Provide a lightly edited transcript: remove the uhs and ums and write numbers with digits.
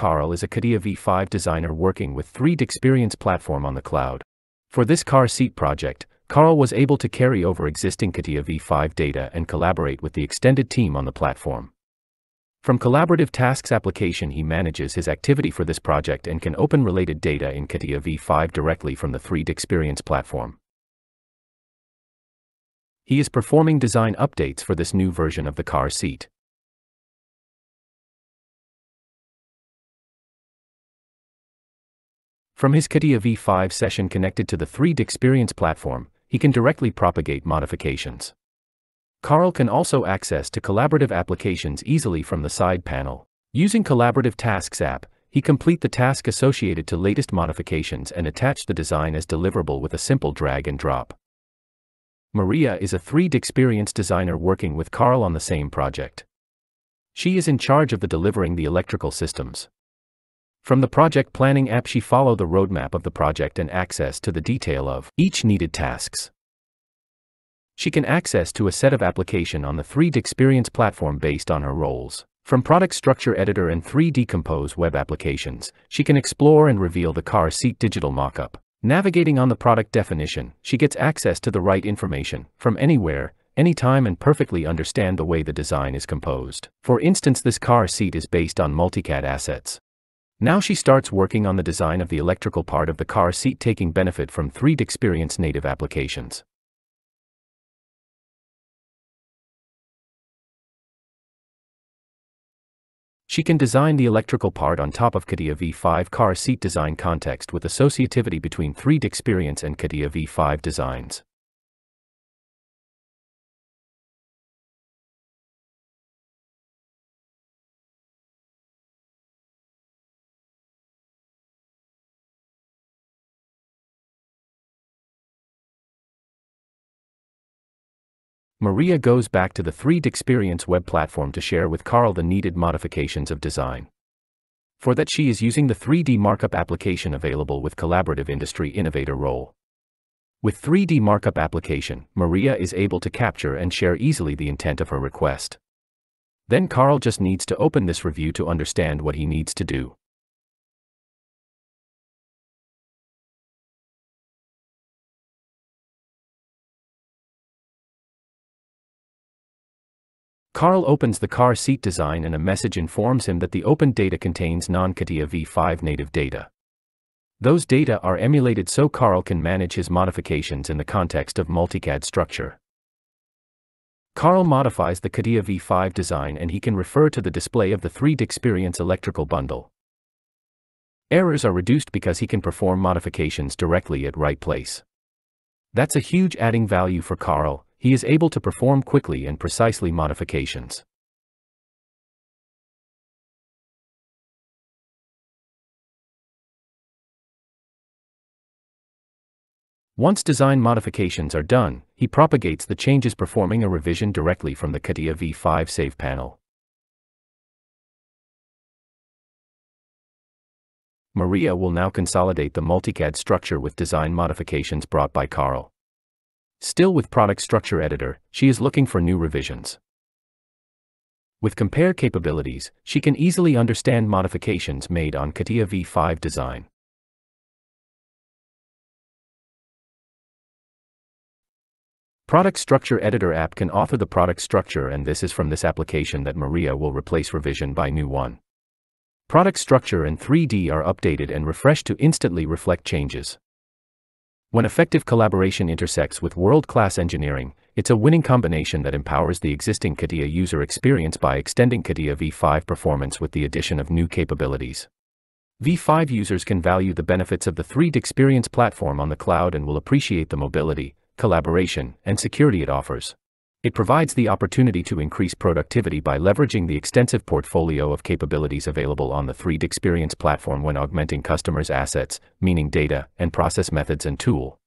Carl is a CATIA V5 designer working with 3DEXPERIENCE platform on the cloud. For this car seat project, Carl was able to carry over existing CATIA V5 data and collaborate with the extended team on the platform. From Collaborative Tasks application, he manages his activity for this project and can open related data in CATIA V5 directly from the 3DEXPERIENCE platform. He is performing design updates for this new version of the car seat. From his CATIA V5 session connected to the 3DEXPERIENCE platform, he can directly propagate modifications. Carl can also access to collaborative applications easily from the side panel. Using Collaborative Tasks App, he complete the task associated to latest modifications and attach the design as deliverable with a simple drag and drop. Maria is a 3DEXPERIENCE designer working with Carl on the same project. She is in charge of delivering the electrical systems. From the project planning app, she follows the roadmap of the project and access to the detail of each needed tasks. She can access to a set of application on the 3DEXPERIENCE platform based on her roles. From Product Structure Editor and 3D Compose web applications, she can explore and reveal the car seat digital mockup. Navigating on the product definition, she gets access to the right information from anywhere, anytime, and perfectly understand the way the design is composed. For instance, this car seat is based on multi-CAD assets. Now she starts working on the design of the electrical part of the car seat, taking benefit from 3DEXPERIENCE native applications. She can design the electrical part on top of CATIA V5 car seat design context with associativity between 3DEXPERIENCE and CATIA V5 designs. Maria goes back to the 3DEXPERIENCE web platform to share with Carl the needed modifications of design. For that, she is using the 3D markup application available with Collaborative Industry Innovator role. With 3D markup application, Maria is able to capture and share easily the intent of her request. Then Carl just needs to open this review to understand what he needs to do. Carl opens the car seat design and a message informs him that the open data contains non-CATIA V5 native data. Those data are emulated so Carl can manage his modifications in the context of multi-CAD structure. Carl modifies the CATIA V5 design and he can refer to the display of the 3DEXPERIENCE electrical bundle. Errors are reduced because he can perform modifications directly at right place. That's a huge adding value for Carl. He is able to perform quickly and precisely modifications. Once design modifications are done, he propagates the changes, performing a revision directly from the CATIA V5 save panel. Maria will now consolidate the multi-CAD structure with design modifications brought by Carl. Still with Product Structure Editor, she is looking for new revisions. With compare capabilities, she can easily understand modifications made on CATIA V5 design. Product Structure Editor app can author the product structure, and this is from this application that Maria will replace revision by new one. Product structure and 3D are updated and refreshed to instantly reflect changes. When effective collaboration intersects with world-class engineering, it's a winning combination that empowers the existing CATIA user experience by extending CATIA V5 performance with the addition of new capabilities. V5 users can value the benefits of the 3DEXPERIENCE platform on the cloud and will appreciate the mobility, collaboration, and security it offers. It provides the opportunity to increase productivity by leveraging the extensive portfolio of capabilities available on the 3DEXPERIENCE platform when augmenting customers' assets, meaning data, and process methods and tool.